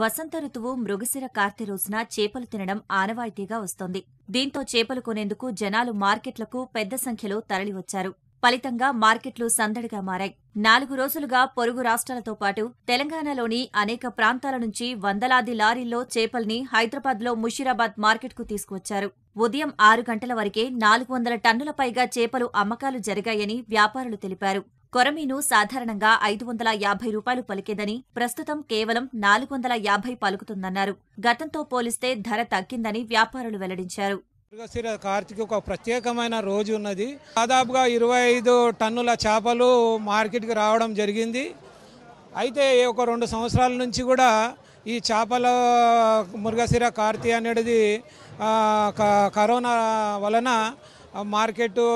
వసంత ఋతువు మృగశిర కార్తె రోజున చేపలు తినడం ఆనవాయితీగా వస్తోంది. దీంతో చేపలు కొనేందుకు జనాలు మార్కెట్లకు పెద్ద సంఖ్యలో తరలివచ్చారు. ఫలితంగా మార్కెట్లు సందడిగా మారాయి. 4 రోజులుగా పొరుగు రాష్ట్రాలతో పాటు తెలంగాణలోని అనేక ప్రాంతాల నుంచి వందలాది లారీల్లో చేపల్ని హైదరాబాద్లో ముషీరాబాద్ మార్కెట్కు తీసుకువచ్చారు. ఉదయం 6 గంటల వరకే 400 టన్నుల పైగా చేపలు అమ్మకాలు జరిగాయని వ్యాపారులు తెలిపారు. కొరమీను సాధారణంగా 550 రూపాయలు పలికేదని ప్రస్తుతం కేవలం 450 పలుకుతుందన్నారు. గతంతో పోలిస్తే ధర తగ్గిందని వ్యాపారులు వెల్లడించారు. మృగశిర కార్తెకి ఒక ప్రత్యేకమైన రోజు ఉన్నది. దాదాపుగా 25 టన్నుల చేపలు మార్కెట్కి రావడం జరిగింది. అయితే ఒక 2 సంవత్సరాల నుంచి కూడా ఈ చేపల మృగశిర కార్తె అనేది కరోనా వలన మార్కెట్లో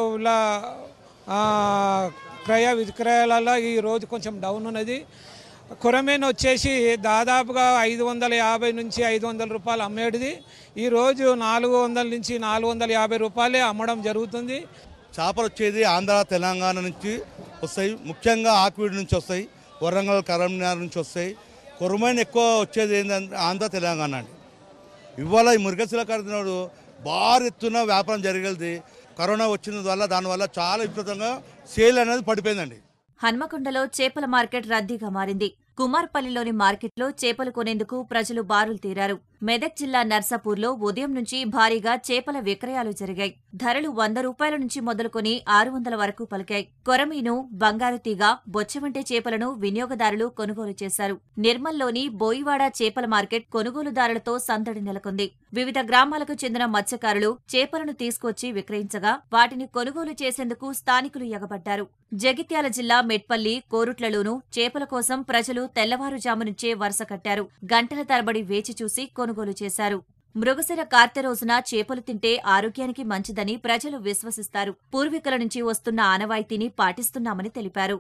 క్రయ విక్రయాలలో ఈ రోజు కొంచెం డౌన్ ఉన్నది. కొరమేను వచ్చేసి దాదాపుగా 550 నుంచి 500 రూపాయలు అమ్మేటిది ఈరోజు 400 నుంచి 450 రూపాయలే అమ్మడం జరుగుతుంది. చేపలు వచ్చేది ఆంధ్ర తెలంగాణ నుంచి వస్తాయి, ముఖ్యంగా ఆక్వీడ్ నుంచి వస్తాయి, వరంగల్ కరీంనగర్ నుంచి వస్తాయి. కొరమేను ఎక్కువ వచ్చేది ఏంటంటే ఆంధ్ర తెలంగాణ అండి. ఇవాళ ఈ మృగశిర కార్తె భారీ ఎత్తున వ్యాపారం జరగలిది. కరోనా వచ్చిన వల్ల దానివల్ల చాలా విపరీతంగా సేల్ అనేది పడిపోయిందండి. హన్మకొండలో చేపల మార్కెట్ రద్దీగా మారింది. కుమార్పల్లిలోని మార్కెట్లో చేపలు కొనేందుకు ప్రజలు బారులు తీరారు. మెదక్ జిల్లా నర్సాపూర్లో ఉదయం నుంచి భారీగా చేపల విక్రయాలు జరిగాయి. ధరలు 100 రూపాయల నుంచి మొదలుకొని 600 వరకు పలికాయి. కొరమీను, బంగారు తీగ, బొచ్చవంటి చేపలను వినియోగదారులు కొనుగోలు చేశారు. నిర్మల్లోని బోయివాడ చేపల మార్కెట్ కొనుగోలుదారులతో సందడి నెలకొంది. వివిధ గ్రామాలకు చెందిన మత్స్యకారులు చేపలను తీసుకొచ్చి విక్రయించగా వాటిని కొనుగోలు చేసేందుకు స్థానికులు ఎగబడ్డారు. జగిత్యాల జిల్లా మెట్పల్లి, కోరుట్లలోనూ చేపల కోసం ప్రజలు తెల్లవారుజాము నుంచే వరుస కట్టారు. గంటల తరబడి వేచి చూసి కొనుగోలు చేశారు. మృగశిర కార్తె రోజున చేపలు తింటే ఆరోగ్యానికి మంచిదని ప్రజలు విశ్వసిస్తారు. పూర్వీకుల నుంచి వస్తున్న ఆనవాయితీని పాటిస్తున్నామని తెలిపారు.